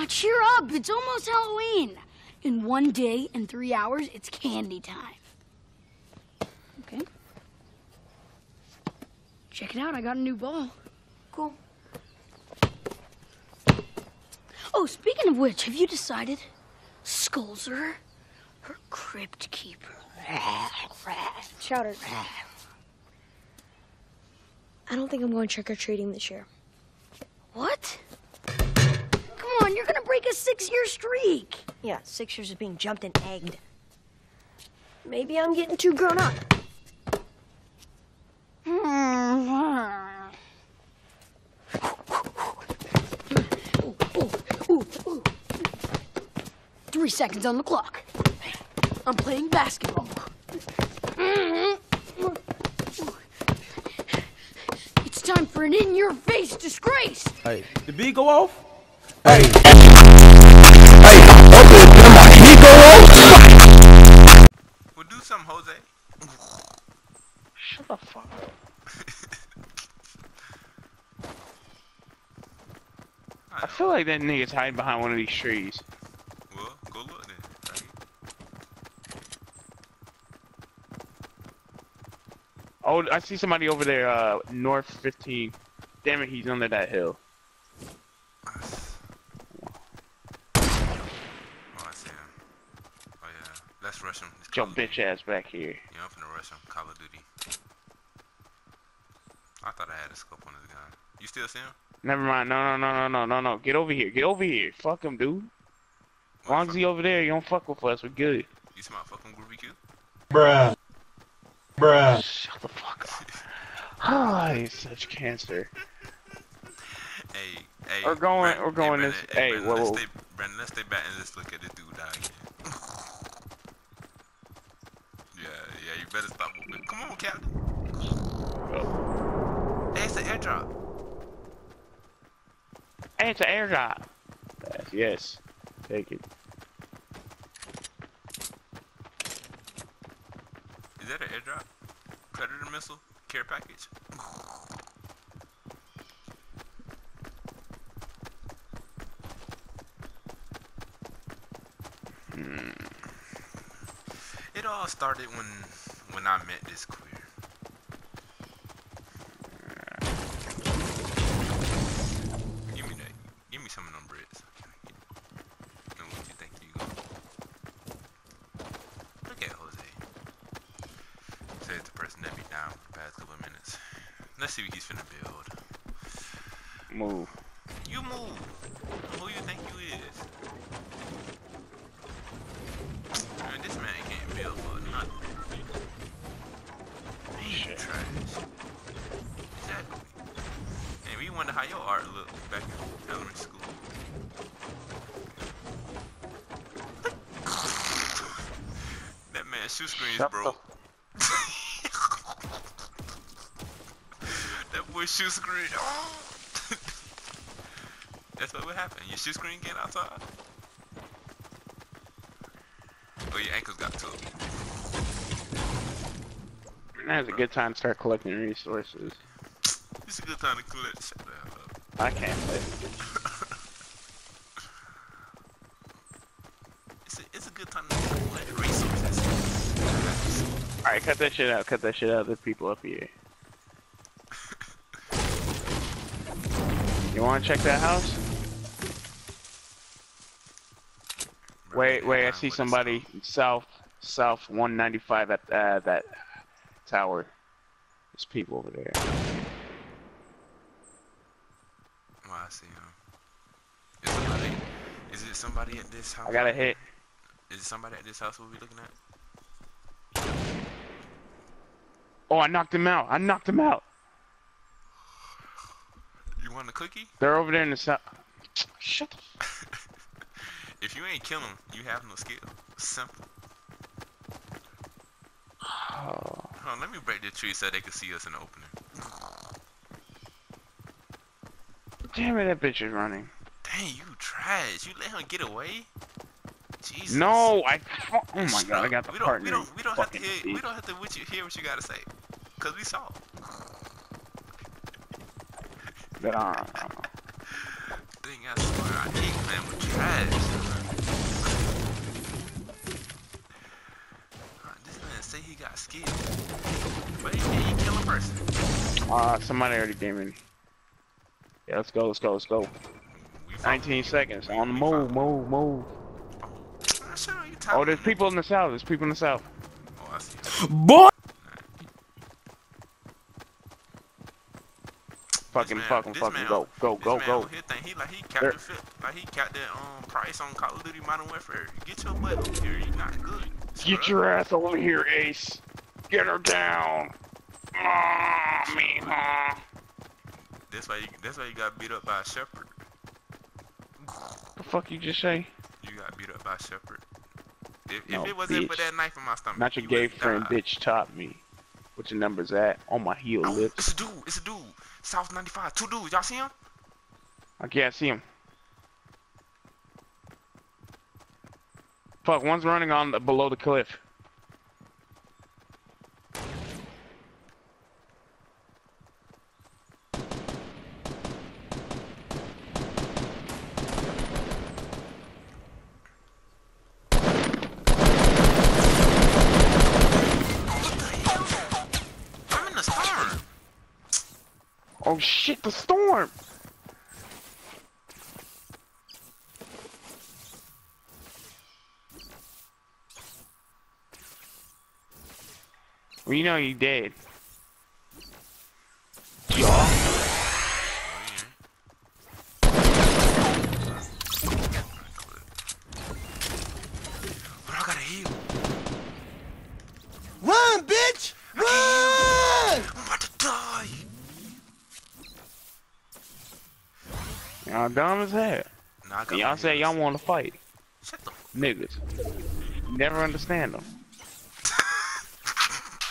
Aw, cheer up. It's almost Halloween. In 1 day and 3 hours, it's candy time. Okay. Check it out. I got a new ball. Cool. Oh, speaking of which, have you decided? Skulls are her crypt keeper. Chowder. I don't think I'm going trick-or-treating this year. What? Come on, you're gonna break a 6-year streak. Yeah, 6 years of being jumped and egged. Maybe I'm getting too grown up. Ooh. 3 seconds on the clock. I'm playing basketball. It's time for an in-your-face disgrace. Hey, the beat go off? Hey. Hey, okay, did my beat go off? Well, do something, Jose. Shut the fuck up. I feel like that nigga's hiding behind one of these trees. Well, go look then. Oh, I see somebody over there, north 15. Damn it, he's under that hill. Oh, I see him. Oh, yeah. Let's rush him. Your bitch ass back here. Yeah, I'm finna rush him. Call of Duty. I thought I had a scope on this guy. You still see him? Never mind. No. Get over here. Get over here. Fuck him, dude. As long as he over there, you don't fuck with us. We're good. You smell fucking Groovy Q? Bruh. Shut the fuck up. Oh, he's such cancer. Hey. We're going Brandon, this. Hey, Brandon, whoa. Brandon, let's stay back and let's look at this dude out here. Yeah. You better stop moving. Come on, Captain. Oh. Hey, it's an airdrop. Hey, it's an airdrop. Yes. Take it. Is that an airdrop? Predator missile? Care package? It all started when I met this queer. Give me some of them breads. No, what you think you go? Look at Jose. Say it's the person that be down for the past couple of minutes. Let's see what he's finna build. Move. You move. Who you think you is? Man, this man can't build for nothing. Man, trash. Exactly. And we wonder how your art looked back in elementary school. That man's shoe screen's broke. That boy's shoe screen. Oh. That's what would happen. Your shoe screen getting outside. Oh, your ankles got took. Now's a good time to start collecting resources. It's a good time to collect. Shut the hell up. I can't play. It's a good time to collect resources. Alright, cut that shit out. Cut that shit out. There's people up here. You wanna check that house? Wait, I see somebody. South 195 at that tower. There's people over there. I see him. Is it somebody at this house? I got a hit. Is it somebody at this house we'll be looking at? Oh, I knocked him out. You want a cookie? They're over there in the south. Shut up. If you ain't kill him, you have no skill. Simple. Oh. Hold on, let me break the tree so they can see us in the opening. Damn it, that bitch is running. Dang, you trash. You let him get away? Jesus. No, oh my god, I got the partner. We don't have to hear what you gotta say. Cause we saw. Dang, I swear I hate playing with you. Alright, this man say he got skills. But he didn't kill a person. Somebody already came in. Yeah, let's go, let's go, let's go. 19 seconds. On the move, move, move. Oh, there's people in the south. There's people in the south. Oh, I see. Boy! Fucking man, go, go, go, go. He like he capped the fit, like he capped the price on Call of Duty Modern Warfare. Get your butt over here, you not good. Get your ass over here, Ace. Get her down. Aww, me, huh? That's why you got beat up by Shepard. What the fuck you just say? You got beat up by Shepard. If it wasn't for that knife in my stomach. Not your gay friend, bitch, top me. What your numbers at? On my heel lips. It's a dude. It's a dude. South 95. Two dudes. Y'all see him? Okay, I see him. Fuck, one's running on the, below the cliff. Oh shit, the storm! Well, you know you dead. Y'all? But I gotta heal. Run, bitch! Run! I'm about to die! Y'all dumb as hell. Y'all say y'all want to fight. Shut the fuck. Niggas. Never understand them.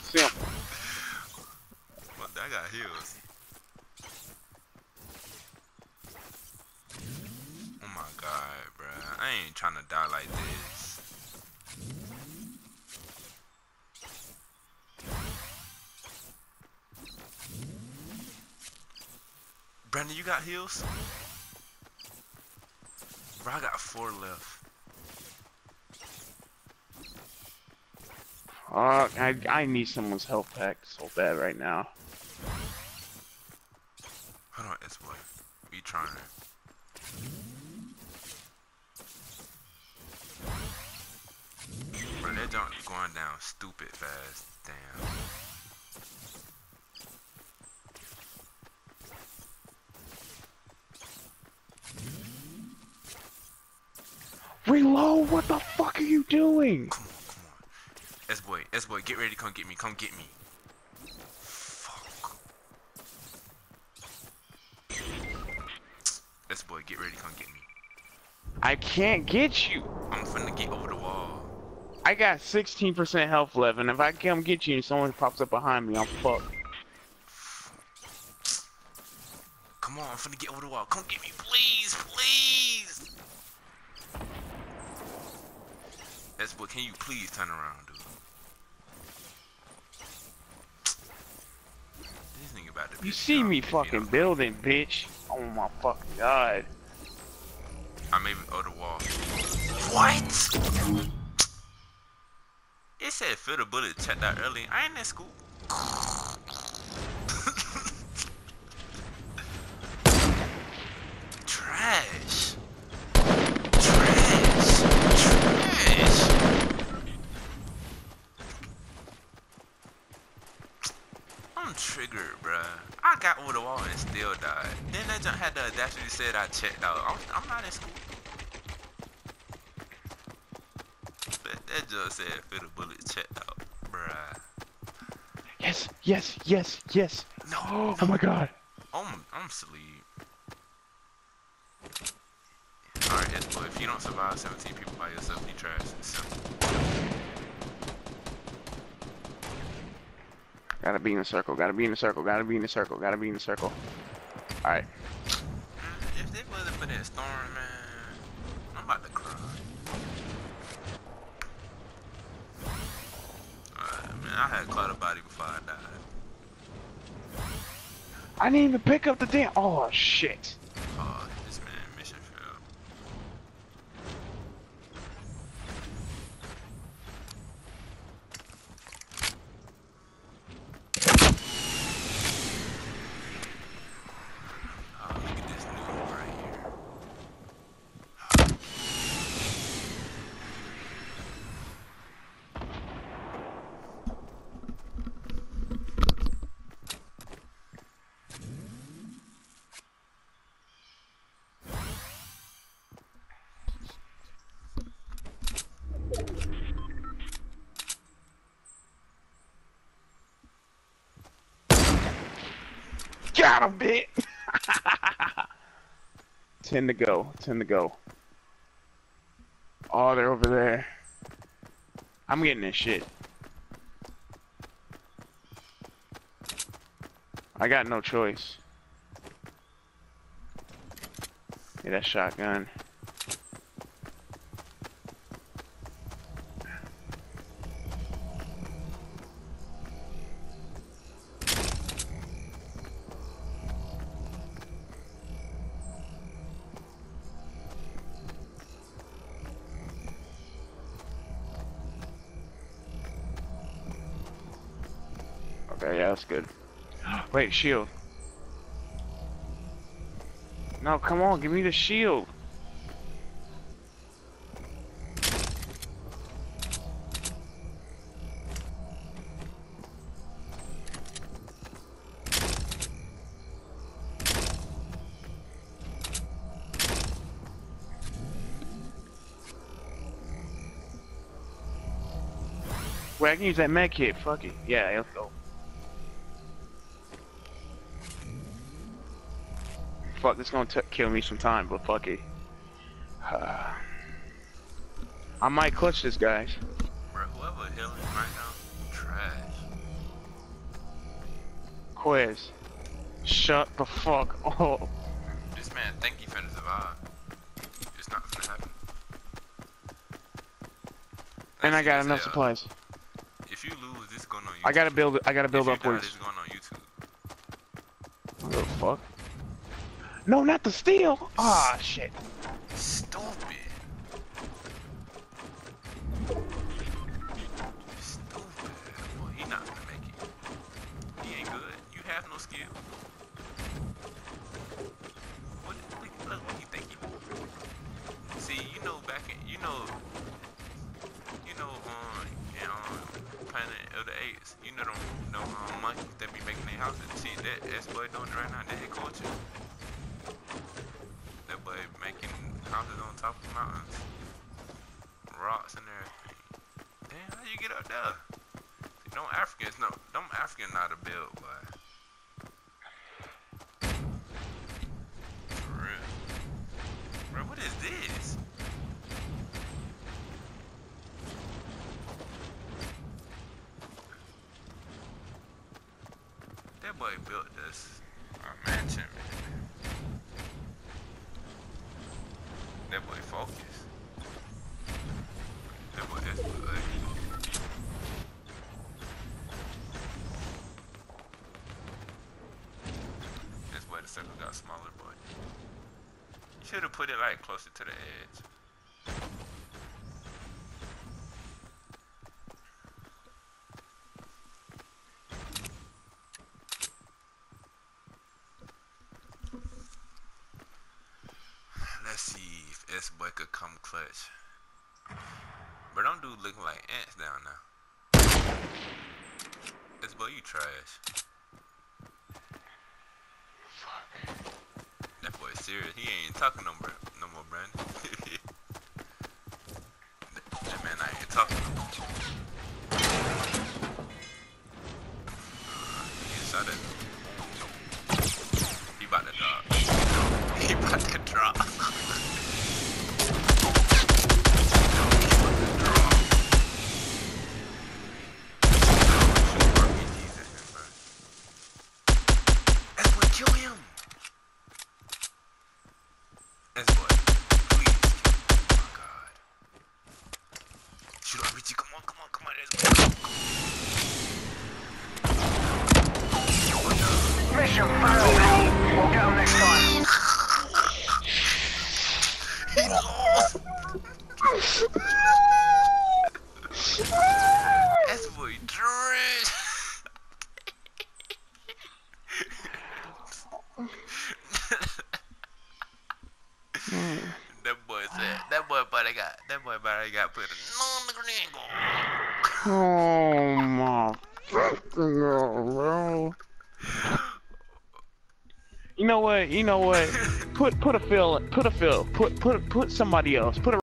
Simple. Well, I got heals. Oh my god, bruh. I ain't trying to die like this. Brandon, you got heals? Bro, I got 4 left. I need someone's health pack so bad right now. Hold on, it's what? We trying. Bro, that junk is going down stupid fast. Damn. Reload, what the fuck are you doing? Come on, come on. S-boy, get ready, come get me, come get me. Fuck. S-boy, get ready, come get me. I can't get you. I'm finna get over the wall. I got 16% health left, and if I come get you and someone pops up behind me, I'm fucked. Come on, I'm finna get over the wall. Come get me, please, please. But can you please turn around, dude? This nigga about to be you see me fucking building, bitch. Oh my fucking god. I'm even over the wall. What? It said Feel the Bullet checked out early. I ain't in school. Trash. Triggered, bruh. I got over the wall and still died. Then that junk had the audacity said I checked out. I'm not in school. But that junk said Feel the Bullet checked out, bruh. Yes, yes, yes, yes. No. Oh, no. My god. I'm asleep. Alright, S-boy, if you don't survive 17 people by yourself, you trash. Gotta be in the circle, gotta be in the circle, gotta be in the circle, gotta be in the circle. Alright. If it wasn't for that storm, man, I'm about to cry. Man, I had caught a body before I died. I didn't even pick up the damn. Oh, shit. Oh, this man mission failed. got him, bitch. 10 to go. 10 to go. Oh, they're over there. I'm getting this shit. I got no choice. Get that shotgun. Okay, yeah, that's good. Wait, shield. No, come on, give me the shield. Wait, I can use that med kit, fuck it. Yeah, let's go. Fuck, this is gonna kill me some time, but fuck it. I might clutch this, guys. Bro, whoever healing right now, trash. Quiz. Shut the fuck up. This man think he finna survive. It's not finna happen. And I got enough supplies. If you lose, this going on YouTube. I gotta build up with this going on YouTube. What the fuck? No, not the steel! Ah, oh, shit. Stupid. Stupid. Well, he not gonna make it. He ain't good. You have no skill. What you think he doing? See, you know back in, on Planet of the Apes, you know them monkeys that be making their houses. See, that's what they're doing right now, that culture. But making houses on top of mountains, rocks and everything. Damn, how you get up there? Don't Africans know how to build, boy. For real. Bro, what is this? That boy built this mansion. That boy focus. That boy, that's good. That's why the circle got smaller, boy. You should have put it like closer to the edge. Let's see if S-Boy could come clutch. But don't do looking like ants down now. S-Boy, you trash. Fuck. That boy is serious. He ain't talking no more, Brandon. That man ain't talking no more. He shot it. He about to drop. He about to drop. Mission failed. We'll get him next time. He lost. That's boy dread. That boy about I got put on the gringo. Oh my fucking god, bro. You know what? Put a fill. Put somebody else. Put a